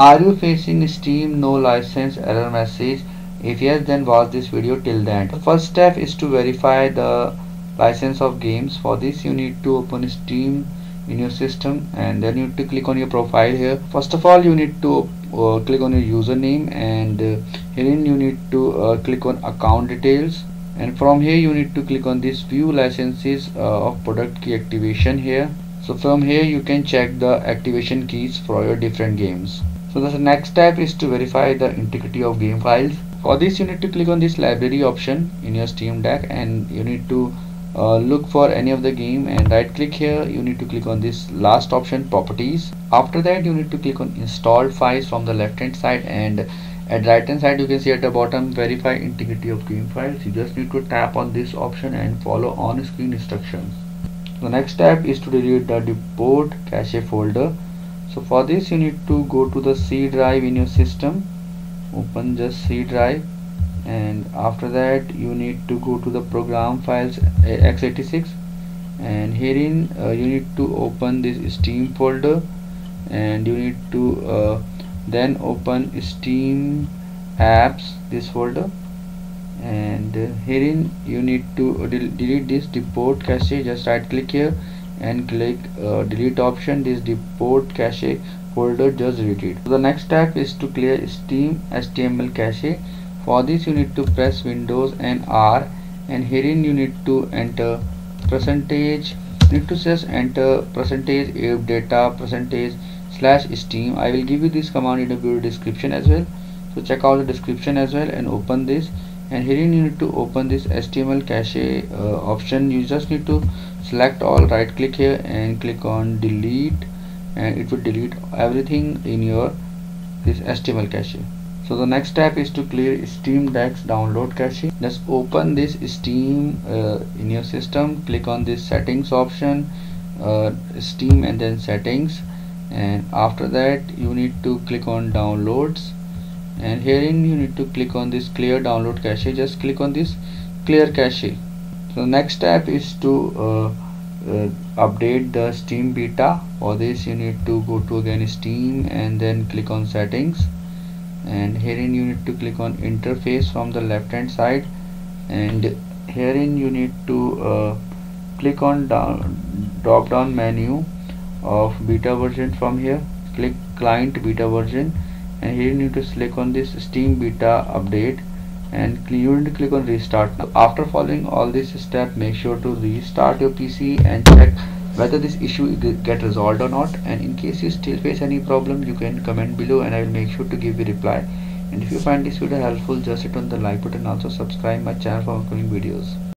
Are you facing Steam no license error message? If yes, then watch this video till the end. The first step is to verify the license of games. For this you need to open Steam in your system and then you need to click on your profile here. First of all you need to click on your username and herein you need to click on account details, and from here you need to click on this view licenses of product key activation here. So from here you can check the activation keys for your different games. So the next step is to verify the integrity of game files. For this you need to click on this library option in your Steam Deck and you need to look for any of the game and right click here. You need to click on this last option, properties. After that you need to click on installed files from the left hand side, and at right hand side you can see at the bottom verify integrity of game files. You just need to tap on this option and follow on screen instructions. The next step is to delete the deport cache folder. So for this you need to go to the C drive in your system, open just C drive, and after that you need to go to the program files x86, and herein you need to open this Steam folder and you need to then open Steam apps, this folder, and herein you need to delete this deport cache. Just right click here and click delete option. This deport cache folder, just delete it. So the next step is to clear Steam HTML cache. For this you need to press Windows and R, and herein you need to enter percentage, you need to just enter percentage if data percentage slash Steam. I will give you this command in the video description as well, so check out the description as well and open this, and herein you need to open this HTML cache option. You just need to select all, right click here and click on delete, and it will delete everything in your this HTML cache. So the next step is to clear Steam Deck's download cache. Just open this Steam in your system, click on this settings option, Steam and then settings, and after that you need to click on downloads, and herein you need to click on this clear download cache. Just click on this clear cache. So the next step is to update the Steam beta. For this you need to go to again Steam and then click on settings, and herein you need to click on interface from the left hand side, and herein you need to click on drop down menu of beta version. From here click client beta version, and here you need to select on this Steam beta update, and you need to click on restart. After following all this step, make sure to restart your PC and check whether this issue get resolved or not, and in case you still face any problem you can comment below and I will make sure to give you reply. And if you find this video helpful, just hit on the like button, also subscribe my channel for upcoming videos.